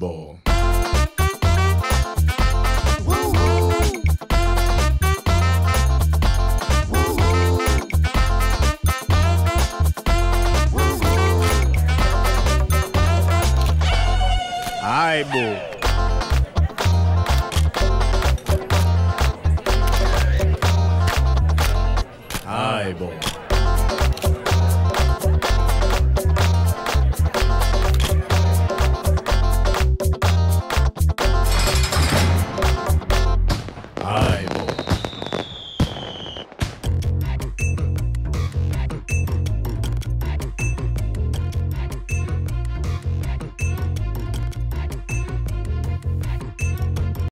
label. Aibo. Aibo.